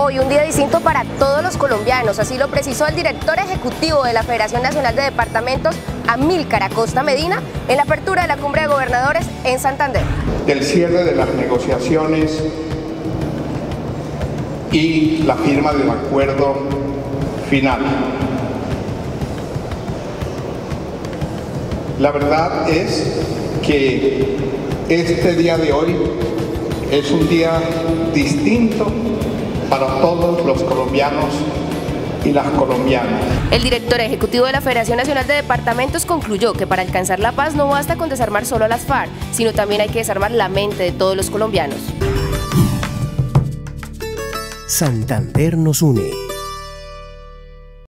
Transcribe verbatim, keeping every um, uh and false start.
Hoy un día distinto para todos los colombianos, así lo precisó el director ejecutivo de la Federación Nacional de Departamentos, Amílcar Acosta Medina, en la apertura de la Cumbre de Gobernadores en Santander. Del cierre de las negociaciones y la firma del acuerdo final. La verdad es que este día de hoy es un día distinto para todos los colombianos y las colombianas. El director ejecutivo de la Federación Nacional de Departamentos concluyó que para alcanzar la paz no basta con desarmar solo a las FARC, sino también hay que desarmar la mente de todos los colombianos. Santander nos une.